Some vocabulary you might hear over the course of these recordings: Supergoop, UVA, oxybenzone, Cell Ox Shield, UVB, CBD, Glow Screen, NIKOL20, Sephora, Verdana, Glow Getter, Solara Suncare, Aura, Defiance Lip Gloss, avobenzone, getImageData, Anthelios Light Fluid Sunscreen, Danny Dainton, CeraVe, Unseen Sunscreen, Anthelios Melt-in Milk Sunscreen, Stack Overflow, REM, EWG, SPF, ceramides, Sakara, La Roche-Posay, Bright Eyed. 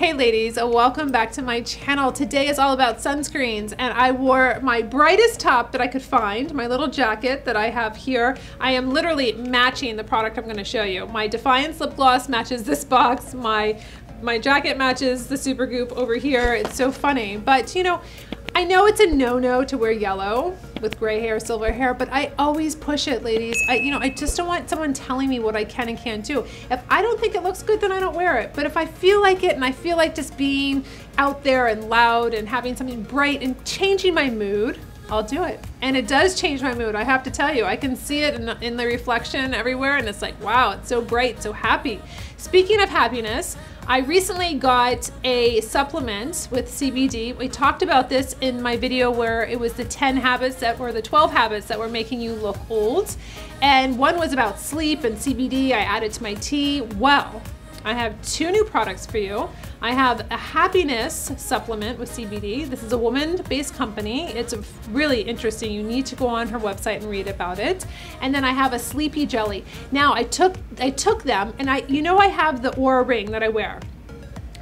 Hey ladies, welcome back to my channel. Today is all about sunscreens, and I wore my brightest top that I could find, my little jacket that I have here. I am literally matching the product I'm going to show you. My Defiance Lip Gloss matches this box. My jacket matches the Supergoop over here. It's so funny, but you know, I know it's a no-no to wear yellow with gray hair, silver hair, but I always push it, ladies. I just don't want someone telling me what I can and can't do. If I don't think it looks good, then I don't wear it. But if I feel like it, and I feel like just being out there and loud and having something bright and changing my mood, I'll do it. And it does change my mood, I have to tell you. I can see it in the reflection everywhere, and it's like, wow, it's so bright, so happy. Speaking of happiness, I recently got a supplement with CBD. We talked about this in my video where it was the 10 habits that were the 12 habits that were making you look old. And one was about sleep and CBD. I added to my tea. Well, I have two new products for you. I have a happiness supplement with CBD. This is a woman-based company. It's really interesting. You need to go on her website and read about it. And then I have a sleepy jelly. Now I took them, and I have the Aura ring that I wear.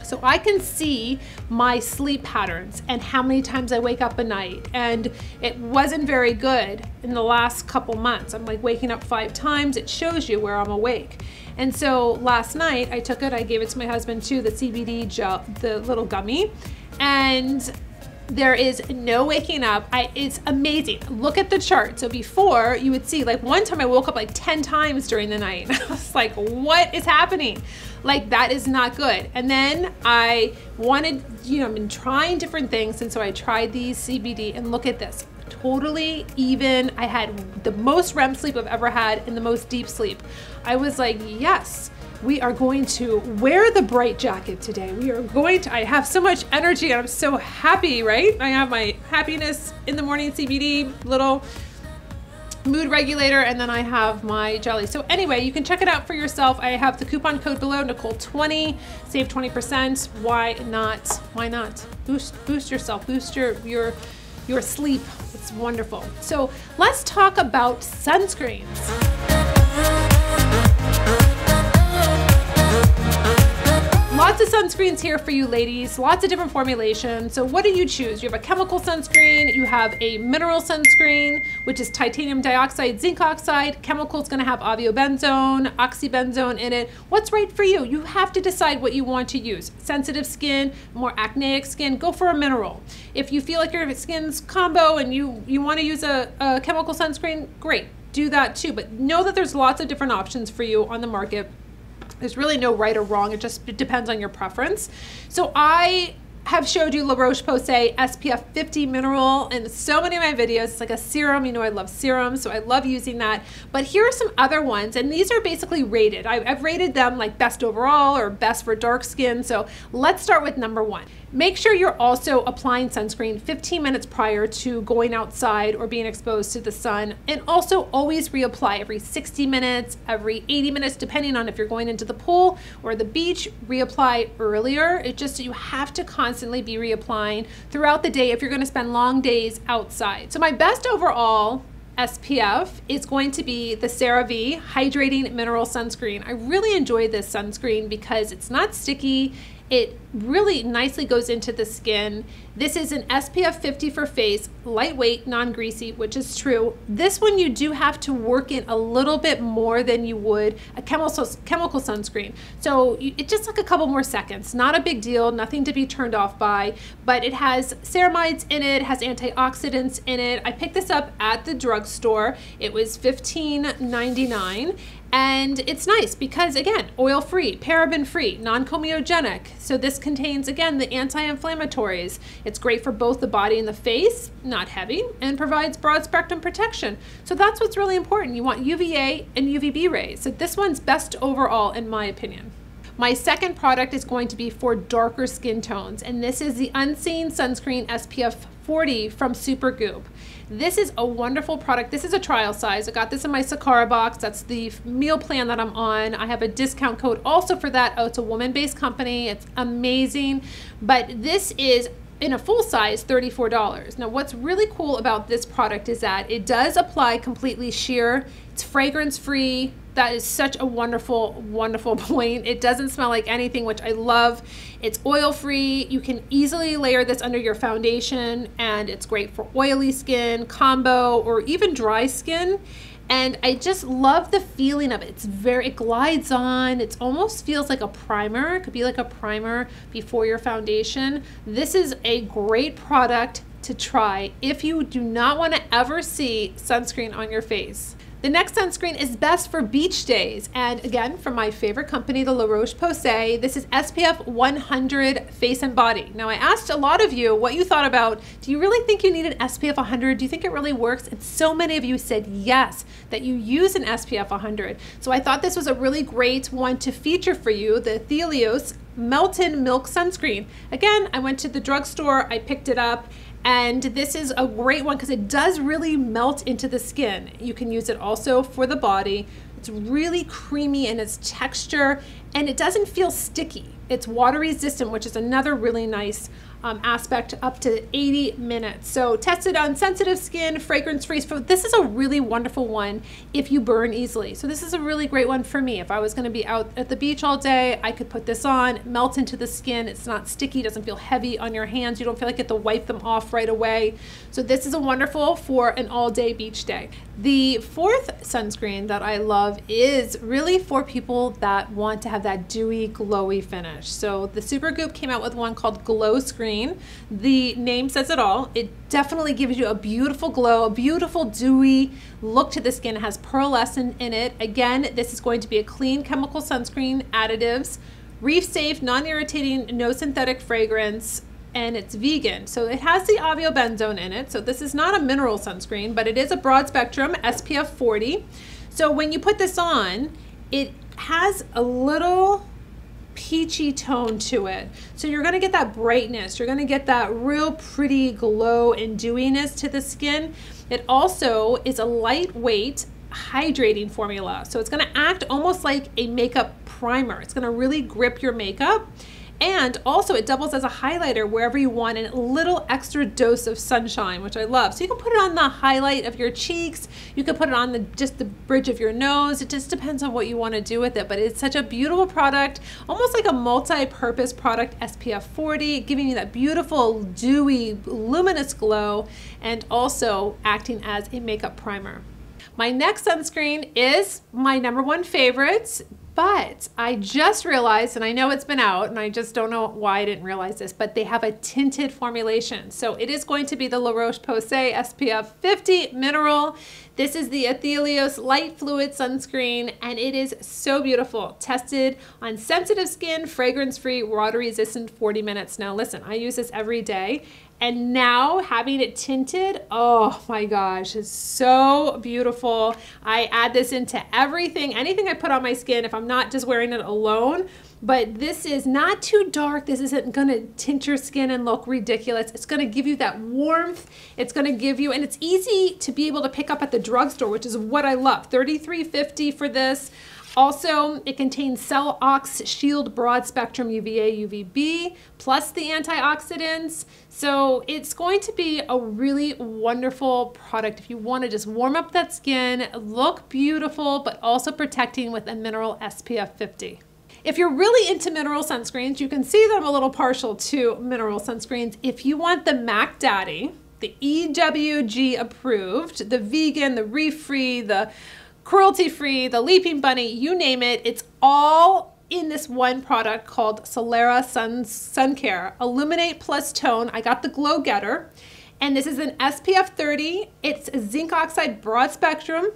So I can see my sleep patterns and how many times I wake up a night. And it wasn't very good in the last couple months. I'm like waking up 5 times. It shows you where I'm awake. And so last night I took it, I gave it to my husband too, the CBD gel, the little gummy. And there is no waking up. It's amazing. Look at the chart. So before, you would see, like, one time I woke up like 10 times during the night. I was like, what is happening? Like, that is not good. And then I wanted, you know, I've been trying different things, and so I tried these CBD, and look at this. Totally even. I had the most REM sleep I've ever had and the most deep sleep. I was like, yes. We are going to wear the bright jacket today. We are going to, I have so much energy and I'm so happy, right? I have my happiness in the morning CBD, little mood regulator, and then I have my jelly. So anyway, you can check it out for yourself. I have the coupon code below, NIKOL20, save 20%. Why not? Why not? Boost yourself, boost your sleep. It's wonderful. So let's talk about sunscreens. Lots of sunscreens here for you ladies, lots of different formulations. So what do you choose? You have a chemical sunscreen, you have a mineral sunscreen, which is titanium dioxide, zinc oxide. Chemical's gonna have avobenzone, oxybenzone in it. What's right for you? You have to decide what you want to use. Sensitive skin, more acneic skin, go for a mineral. If you feel like your skin's combo and you wanna use a chemical sunscreen, great, do that too. But know that there's lots of different options for you on the market. There's really no right or wrong. It just depends on your preference. So I have showed you La Roche-Posay SPF 50 mineral in so many of my videos. It's like a serum. You know I love serums, so I love using that. But here are some other ones, and these are basically rated. I've rated them like best overall or best for dark skin. So let's start with number 1. Make sure you're also applying sunscreen 15 minutes prior to going outside or being exposed to the sun, and also always reapply every 60 minutes, every 80 minutes, depending on if you're going into the pool or the beach. Reapply earlier. It's just you have to constantly be reapplying throughout the day if you're going to spend long days outside. So my best overall SPF is going to be the CeraVe Hydrating Mineral Sunscreen. I really enjoy this sunscreen because it's not sticky. It really nicely goes into the skin. This is an SPF 50 for face, lightweight, non-greasy, which is true. This one you do have to work in a little bit more than you would a chemical sunscreen. So it's just like a couple more seconds, not a big deal, nothing to be turned off by, but it has ceramides in it, has antioxidants in it. I picked this up at the drugstore. It was $15.99. And it's nice because, again, oil-free, paraben-free, non-comedogenic. So this contains, again, the anti-inflammatories. It's great for both the body and the face, not heavy, and provides broad-spectrum protection. So that's what's really important. You want UVA and UVB rays. So this one's best overall, in my opinion. My second product is going to be for darker skin tones, and this is the Unseen Sunscreen SPF 40 from Supergoop. This is a wonderful product. This is a trial size. I got this in my Sakara box. That's the meal plan that I'm on. I have a discount code also for that. Oh, it's a woman-based company. It's amazing. But this is in a full size, $34. Now what's really cool about this product is that it does apply completely sheer. It's fragrance free. That is such a wonderful, wonderful point. It doesn't smell like anything, which I love. It's oil free. You can easily layer this under your foundation, and it's great for oily skin, combo, or even dry skin. And I just love the feeling of it. It glides on. It almost feels like a primer. It could be like a primer before your foundation. This is a great product to try if you do not want to ever see sunscreen on your face. The next sunscreen is best for beach days. And again, from my favorite company, the La Roche-Posay, this is SPF 100 face and body. Now I asked a lot of you what you thought about, do you really think you need an SPF 100? Do you think it really works? And so many of you said yes, that you use an SPF 100. So I thought this was a really great one to feature for you, the Anthelios Melt-in Milk Sunscreen. Again, I went to the drugstore, I picked it up, and this is a great one because it does really melt into the skin. You can use it also for the body. It's really creamy in its texture, and it doesn't feel sticky. It's water resistant, which is another really nice aspect, up to 80 minutes. So tested on sensitive skin, fragrance free. So this is a really wonderful one if you burn easily. So this is a really great one for me. If I was gonna be out at the beach all day, I could put this on, melt into the skin. It's not sticky, doesn't feel heavy on your hands. You don't feel like you have to wipe them off right away. So this is a wonderful for an all day beach day. The fourth sunscreen that I love is really for people that want to have that dewy, glowy finish. So the Supergoop came out with one called Glow Screen. The name says it all. It definitely gives you a beautiful glow, a beautiful dewy look to the skin. It has pearlescent in it. Again, this is going to be a clean chemical sunscreen, additives, reef safe, non-irritating, no synthetic fragrance, and it's vegan. So it has the avobenzone in it. So this is not a mineral sunscreen, but it is a broad spectrum SPF 40. So when you put this on, it has a little peachy tone to it. So you're gonna get that brightness. You're gonna get that real pretty glow and dewiness to the skin. It also is a lightweight hydrating formula. So it's gonna act almost like a makeup primer. It's gonna really grip your makeup. And also it doubles as a highlighter wherever you want, and a little extra dose of sunshine, which I love. So you can put it on the highlight of your cheeks. You can put it on just the bridge of your nose. It just depends on what you want to do with it, but it's such a beautiful product, almost like a multi-purpose product, SPF 40, giving you that beautiful, dewy, luminous glow, and also acting as a makeup primer. My next sunscreen is my #1 favorite, but I just realized, and I know it's been out, and I just don't know why I didn't realize this, but they have a tinted formulation. So it is going to be the La Roche-Posay SPF 50 Mineral. This is the Anthelios Light Fluid Sunscreen, and it is so beautiful. Tested on sensitive skin, fragrance-free, water-resistant, 40 minutes. Now listen, I use this every day, and now having it tinted, oh my gosh, it's so beautiful. I add this into everything, anything I put on my skin, if I'm not just wearing it alone. But this is not too dark. This isn't gonna tint your skin and look ridiculous. It's gonna give you that warmth. It's gonna give you, and it's easy to be able to pick up at the drugstore, which is what I love. $33.50 for this. Also, it contains Cell Ox Shield broad spectrum UVA, UVB, plus the antioxidants. So it's going to be a really wonderful product if you want to just warm up that skin, look beautiful, but also protecting with a mineral SPF 50. If you're really into mineral sunscreens, you can see that I'm a little partial to mineral sunscreens. If you want the Mac Daddy, the EWG approved, the vegan, the reef-free, the cruelty-free, the leaping bunny, you name it, it's all in this one product called Solara Suncare. Illuminate Plus Tone. I got the Glow Getter, and this is an SPF 30. It's zinc oxide broad spectrum,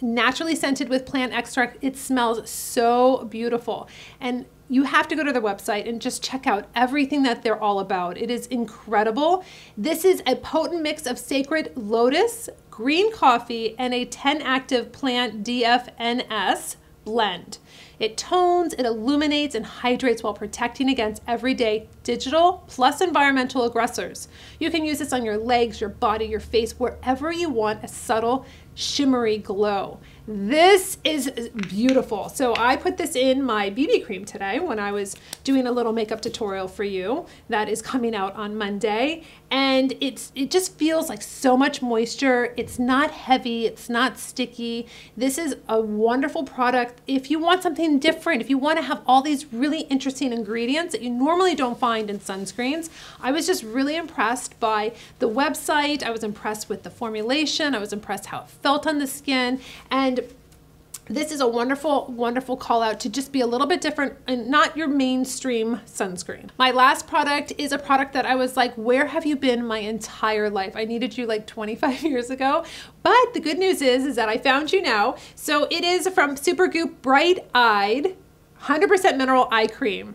naturally scented with plant extract. It smells so beautiful. And you have to go to their website and just check out everything that they're all about. It is incredible. This is a potent mix of sacred lotus, green coffee, and a 10 active plant DFNS blend. It tones, it illuminates, and hydrates while protecting against everyday digital plus environmental aggressors. You can use this on your legs, your body, your face, wherever you want a subtle, shimmery glow. This is beautiful. So I put this in my BB cream today when I was doing a little makeup tutorial for you that is coming out on Monday, and it just feels like so much moisture. It's not heavy, it's not sticky. This is a wonderful product if you want something different, if you want to have all these really interesting ingredients that you normally don't find in sunscreens. I was just really impressed by the website. I was impressed with the formulation. I was impressed how it felt on the skin, and this is a wonderful, wonderful call out to just be a little bit different and not your mainstream sunscreen. My last product is a product that I was like, where have you been my entire life? I needed you like 25 years ago. But the good news is that I found you now. So it is from Supergoop Bright Eyed 100% Mineral Eye Cream,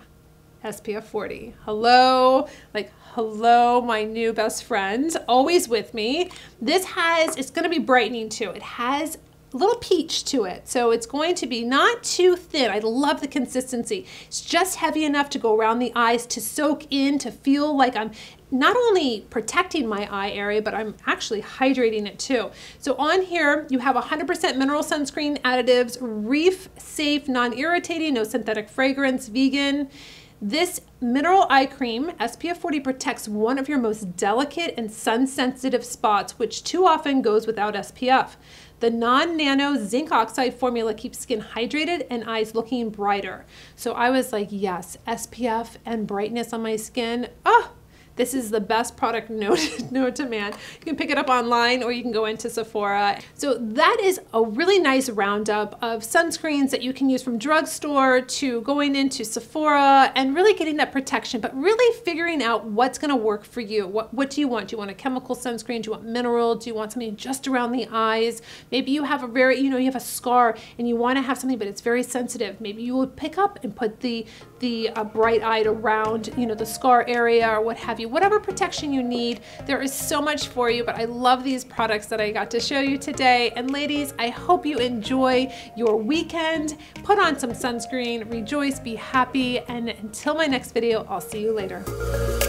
SPF 40. Hello, like hello, my new best friend, always with me. This has, it's gonna be brightening too. It has little peach to it, so it's going to be not too thin. I love the consistency. It's just heavy enough to go around the eyes, to soak in, to feel like I'm not only protecting my eye area, but I'm actually hydrating it too. So on here, you have 100% mineral sunscreen additives, reef safe, non-irritating, no synthetic fragrance, vegan. This mineral eye cream, SPF 40, protects one of your most delicate and sun-sensitive spots, which too often goes without SPF. The non-nano zinc oxide formula keeps skin hydrated and eyes looking brighter. So I was like, yes, SPF and brightness on my skin. Oh, this is the best product known to man. You can pick it up online or you can go into Sephora. So that is a really nice roundup of sunscreens that you can use, from drugstore to going into Sephora, and really getting that protection, but really figuring out what's gonna work for you. What do you want? Do you want a chemical sunscreen? Do you want mineral? Do you want something just around the eyes? Maybe you have a very, you have a scar and you wanna have something, but it's very sensitive. Maybe you would pick up and put the Bright Eyed around, the scar area or what have you. Whatever protection you need, there is so much for you, but I love these products that I got to show you today. And ladies, I hope you enjoy your weekend. Put on some sunscreen, rejoice, be happy, and until my next video, I'll see you later.